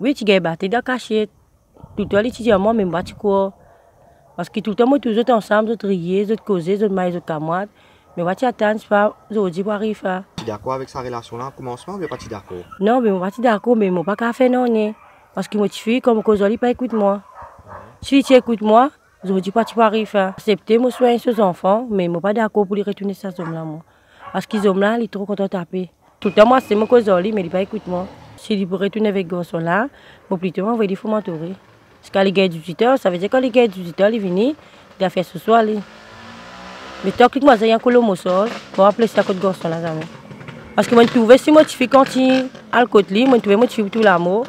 which gave Batida Cachet, tu dois l'étudier à moi, mais moi, tu crois. Parce que tout le temps, moi, tous autres ensemble, autres riez, autres causés, autres mailles, autres camarades. Mais moi, tu attends, c'est pas, aujourd'hui, pour arriver à. Tu es d'accord avec sa relation-là au commencement, mais pas tu d'accord? Non, mais moi, je suis d'accord, mais moi, pas qu'à faire, non, non. Parce que moi, tu suis comme Kozoli, pas écoute-moi. Si tu écoutes-moi, je ne dis pas que tu vas arriver à accepter mon soin sur ses enfants, mais je ne suis pas d'accord pour lui retourner cet homme-là. Parce que ces hommes-là, ils sont trop contents de taper. Tout le temps, moi, c'est mon Kozoli, mais il ne m'écoute pas. Si il peut retourner avec les là, je vais plutôt envoyer des faux m'entourer. Parce que quand les gars du 18h, ça veut dire que quand les gars du 18h, ils viennent, ils ont fait ce soir. Mais tant que moi, j'ai un colombo sol, je vais appeler ça comme garçon là jamais. Parce que je trouve si je suis quand il a le côté, je trouve que je suis tout l'amour.